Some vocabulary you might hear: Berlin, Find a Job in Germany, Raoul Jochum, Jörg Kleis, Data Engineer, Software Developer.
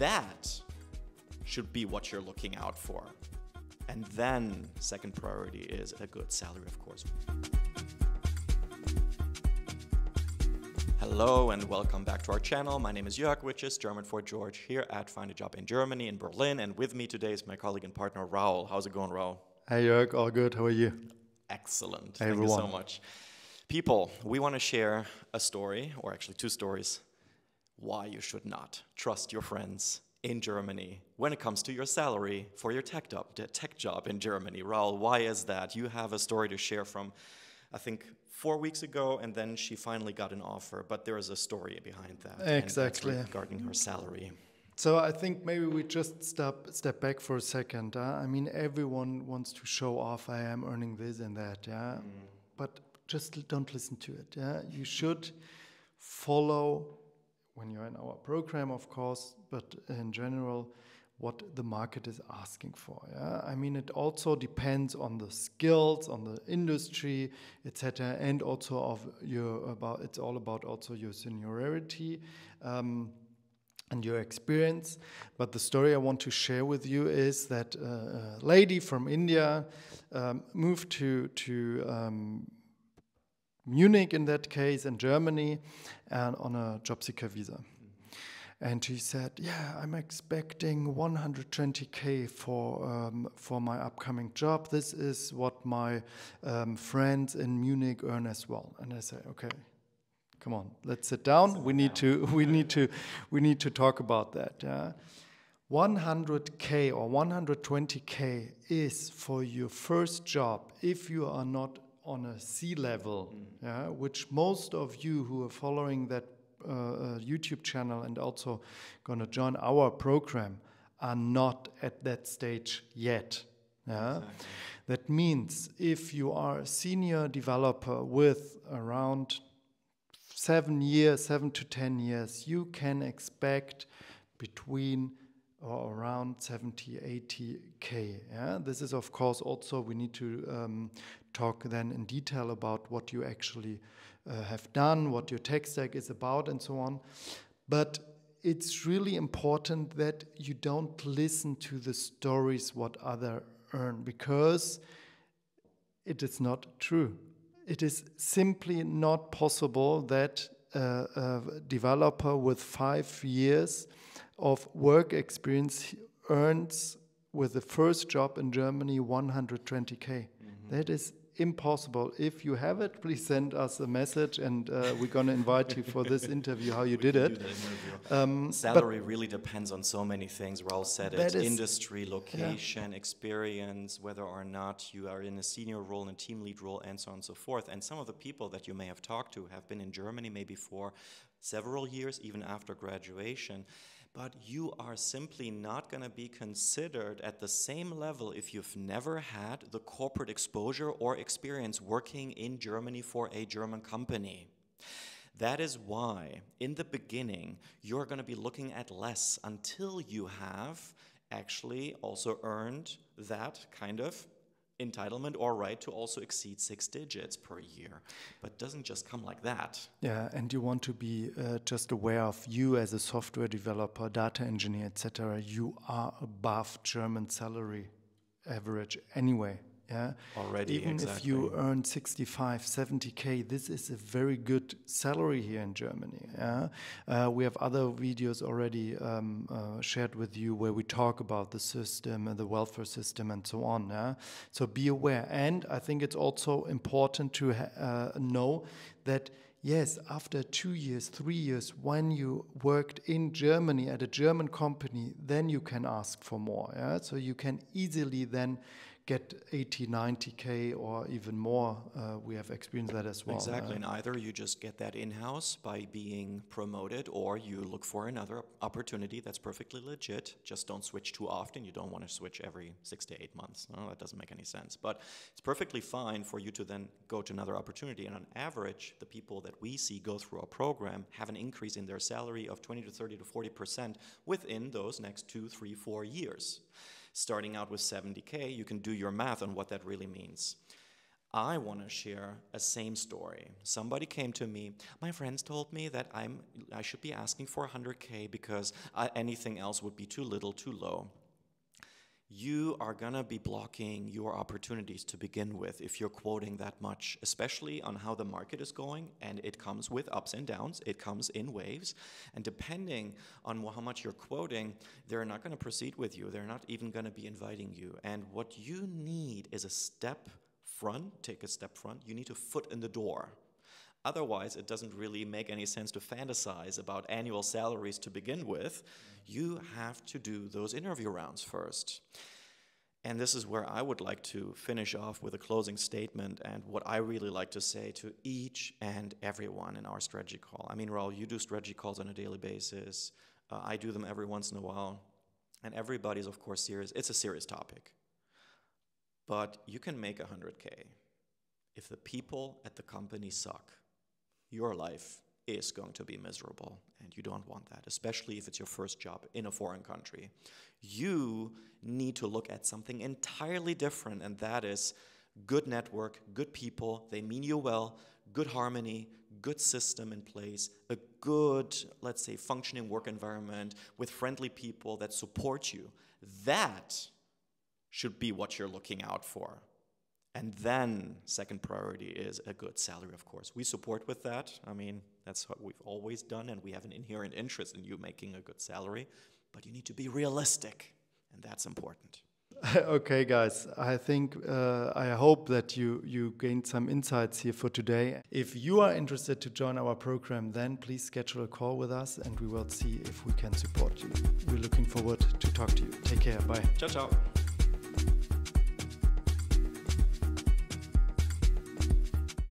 that should be what you're looking out for. And then second priority is a good salary, of course. Hello and welcome back to our channel. My name is Jörg, which is German for George, here at Find a Job in Germany in Berlin. And with me today is my colleague and partner, Raoul. How's it going, Raoul? Hey, Jörg. All good. How are you? Excellent. Hey, everyone. Thank you so much. People, we want to share a story, or actually two stories, why you should not trust your friends in Germany when it comes to your salary for your tech job in Germany. Raoul, why is that? You have a story to share from, I think, 4 weeks ago, and then she finally got an offer, but there is a story behind that. Exactly. Regarding her salary. So I think maybe we just step back for a second. I mean, everyone wants to show off, I am earning this and that, yeah? Mm. But just don't listen to it, yeah? You should follow, when you're in our program, of course, but in general, what the market is asking for. Yeah? I mean, it also depends on the skills, on the industry, etc., and also of it's all about also your seniority and your experience. But the story I want to share with you is that a lady from India moved to Munich, in that case, in Germany, and on a job seeker visa. And she said, yeah, I'm expecting 120K for my upcoming job. This is what my friends in Munich earn as well. And I say, okay, come on, let's sit down. We need to talk about that. Yeah? 100K or 120K is for your first job if you are not on a C level, yeah, which most of you who are following that YouTube channel and also gonna join our program are not at that stage yet. Yeah? Exactly. That means if you are a senior developer with around 7 to 10 years, you can expect between or around 70–80K. Yeah? This is, of course, also we need to talk then in detail about what you actually have done, what your tech stack is about, and so on. But it's really important that you don't listen to the stories what others earn, because it is not true. It is simply not possible that a developer with 5 years of work experience earns with the first job in Germany 120K. Mm-hmm. That is impossible. If you have it, please send us a message, and we're going to invite you for this interview, how you did it. Salary really depends on so many things. Raoul said it. Industry, location, yeah, experience, whether or not you are in a senior role, in a team lead role, and so on and so forth. And some of the people that you may have talked to have been in Germany maybe for several years, even after graduation. But you are simply not going to be considered at the same level if you've never had the corporate exposure or experience working in Germany for a German company. That is why, in the beginning, you're going to be looking at less until you have actually also earned that kind of entitlement or right to also exceed 6 digits per year, but doesn't just come like that. Yeah, and you want to be just aware of you as a software developer, data engineer, etc. You are above German salary average anyway. Yeah, already. Even exactly. If you earn 65, 70K, this is a very good salary here in Germany. Yeah, we have other videos already shared with you where we talk about the system and the welfare system and so on. Yeah, so be aware. And I think it's also important to know that, yes, after 2 years, 3 years, when you worked in Germany at a German company, then you can ask for more. Yeah, so you can easily then get 80, 90K or even more. We have experienced that as well. Exactly, and either you just get that in-house by being promoted, or you look for another opportunity that's perfectly legit. Just don't switch too often. You don't want to switch every 6 to 8 months. No, that doesn't make any sense. But it's perfectly fine for you to then go to another opportunity. And on average, the people that we see go through our program have an increase in their salary of 20 to 30 to 40% within those next 2, 3, 4 years. Starting out with 70K, you can do your math on what that really means. I want to share a same story. Somebody came to me, my friends told me that I should be asking for 100K because anything else would be too little, too low. You are gonna be blocking your opportunities to begin with if you're quoting that much, especially on how the market is going, and it comes with ups and downs, it comes in waves, and depending on how much you're quoting, they're not gonna proceed with you, they're not even gonna be inviting you, and what you need is a step front, take a step front, you need a foot in the door. Otherwise, it doesn't really make any sense to fantasize about annual salaries to begin with. You have to do those interview rounds first. And this is where I would like to finish off with a closing statement and what I really like to say to each and everyone in our strategy call. I mean, Raoul, you do strategy calls on a daily basis. I do them every once in a while. And everybody's, of course, serious. It's a serious topic. But you can make 100K if the people at the company suck. Your life is going to be miserable, and you don't want that, especially if it's your first job in a foreign country. You need to look at something entirely different, and that is good network, good people, they mean you well, good harmony, good system in place, a good, let's say, functioning work environment with friendly people that support you. That should be what you're looking out for. And then, second priority is a good salary, of course. We support with that. I mean, that's what we've always done, and we have an inherent interest in you making a good salary. But you need to be realistic, and that's important. Okay, guys. I think, I hope that you gained some insights here for today. If you are interested to join our program, then please schedule a call with us, and we will see if we can support you. We're looking forward to talk to you. Take care. Bye. Ciao, ciao.